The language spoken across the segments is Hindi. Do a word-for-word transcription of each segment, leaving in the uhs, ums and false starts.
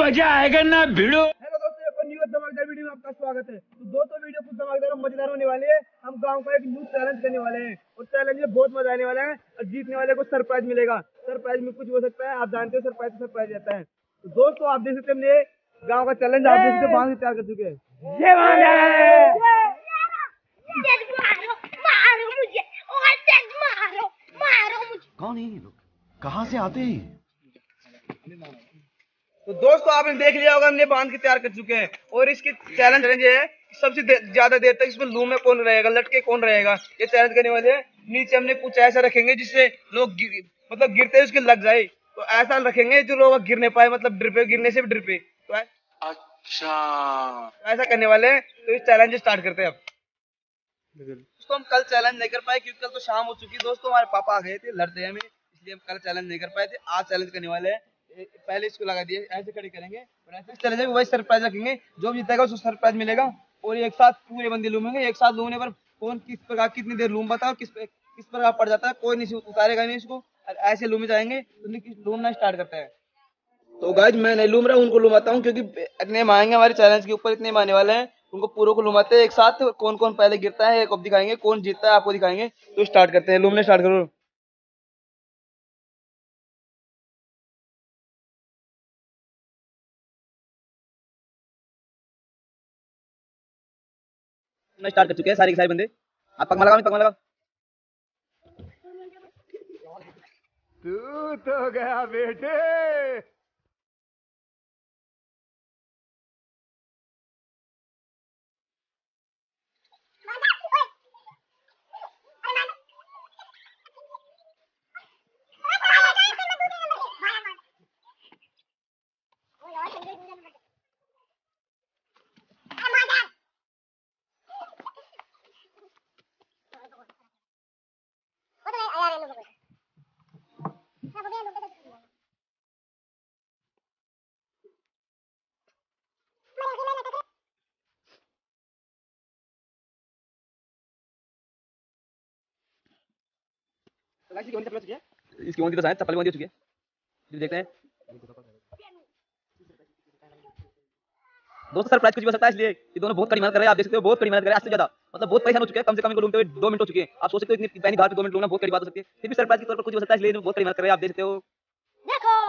मजा आएगा ना भिड़ो। हेलो दोस्तों, एक न्यू धमाकेदार वीडियो में आपका स्वागत है। तो दोस्तों, वीडियो कुछ धमाकेदार और मजेदार होने वाली है। हम गांव का एक न्यू चैलेंज करने वाले हैं और चैलेंज में बहुत मजा आने वाला है और जीतने वाले को सरप्राइज मिलेगा। सरप्राइज में कुछ हो सकता है, आप जानते हो सरप्राइज सरप्राइज रहता है। तो दोस्तों, आप देख सकते हमने गाँव का चैलेंज आप देख सकते पाँच तैयार कर चुके हैं। कौन है ये लोग, कहाँ से आते हैं? तो दोस्तों, आपने देख लिया होगा हमने बांध के तैयार कर चुके हैं और इसके चैलेंज ये है सबसे ज्यादा देर तक इसमें लू में कौन रहेगा, लटके कौन रहेगा, ये चैलेंज करने वाले हैं। नीचे हमने कुछ ऐसा रखेंगे जिससे लोग गिर, मतलब गिरते ही उसके लग जाए, तो ऐसा रखेंगे जो लोग गिर नहीं पाए, मतलब ड्रिपे गिरने से भी ड्रिपे। तो अच्छा, ऐसा करने वाले हैं। तो इस चैलेंज स्टार्ट करते हैं अब। दोस्तों, हम कल चैलेंज नहीं कर पाए क्योंकि कल तो शाम हो चुकी। दोस्तों, हमारे पापा आ गए थे लड़ते हमें, इसलिए हम कल चैलेंज नहीं कर पाए थे। आज चैलेंज करने वाले हैं। पहले इसको लगा दिए, ऐसे खड़े करेंगे और ऐसे चैलेंज है वही सरप्राइज रखेंगे। जो जीतेगा उसको सरप्राइज मिलेगा और एक साथ पूरे बंदे लूमेंगे। एक साथ लूमने पर कौन किस प्रकार कितनी देर लूम बताओ, किस किस प्रकार पड़ जाता है, कोई नहीं उतारेगा नहीं इसको। ऐसे लूमे जाएंगे तो लूमना स्टार्ट करता है। तो गाइस, मैं नहीं लूम रहा, उनको लूमाता हूँ क्योंकि इतने मांगेंगे हमारे चैलेंज के ऊपर, इतने माने वाले हैं। उनको पूरों को लुमाते हैं एक साथ। कौन कौन पहले गिरता है एक दिखाएंगे, कौन जीतता है आपको दिखाएंगे। तो स्टार्ट करते हैं, लूमने स्टार्ट करो। स्टार्ट कर चुके हैं सारे के सारे बंदे। आप पकमा लगाओ, पकमा लगाओ। तू तो गया बेटे। इसकी ओंदी तो शायद चप्पल बंदी हो चुकी है, जो देखते हैं। दोस्तों, सरप्राइज कुछ भी हो सकता है, इसलिए ये दोनों बहुत कड़ी मेहनत कर रहे हैं। आप देख सकते हो बहुत कड़ी मेहनत कर रहे हैं, आज से ज्यादा मतलब बहुत परेशान हो चुके हैं। कम से कम इनको ढूंढते हुए दो मिनट हो चुके हैं। आप सोच सकते हो इतनी पैनी बात दो मिनट लूंगा, बहुत कड़ी बात हो सकती है। फिर भी सरप्राइज के तौर पर कुछ हो सकता है, इसलिए बहुत कड़ी मेहनत कर रहे हैं। आप देख सकते हो। देखो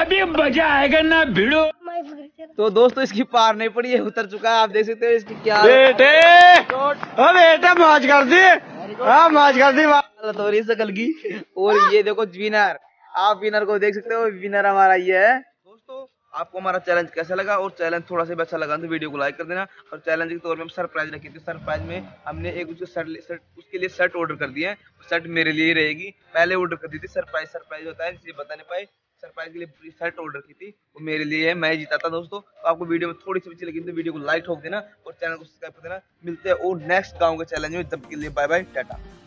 अभी मजा आएगा ना भिड़ो। तो दोस्तों, इसकी पार नहीं पड़ी, ये उतर चुका है। आप देख सकते हो इसकी क्या बेटे बेटा मौज कर दी। हाँ, मौज कर दी तो शकल की। और ये देखो विनर, आप विनर को देख सकते हो। विनर हमारा ये है। दोस्तों, आपको हमारा चैलेंज कैसा लगा? और चैलेंज थोड़ा सा भी अच्छा लगा तो वीडियो को लाइक कर देना। और चैलेंज के तौर में हम सरप्राइज रखे थे। सरप्राइज में हमने एक उसको शर्ट शर्ट उसके लिए शर्ट ऑर्डर कर दिया है। शर्ट मेरे लिए ही रहेगी, पहले ऑर्डर कर दी थी। सरप्राइज सरप्राइज होता है, इसलिए बता नहीं पाए। सरप्राइज के लिए शर्ट ऑर्डर की थी, वो मेरे लिए है, मैं जीता था। दोस्तों, तो आपको वीडियो में थोड़ी सी अच्छी लगी तो वीडियो को लाइक ठोक देना और चैनल को सब्सक्राइब कर देना। मिलते हैं और नेक्स्ट गाँव के चैलेंज में, तब के लिए बाय बाय, टाटा।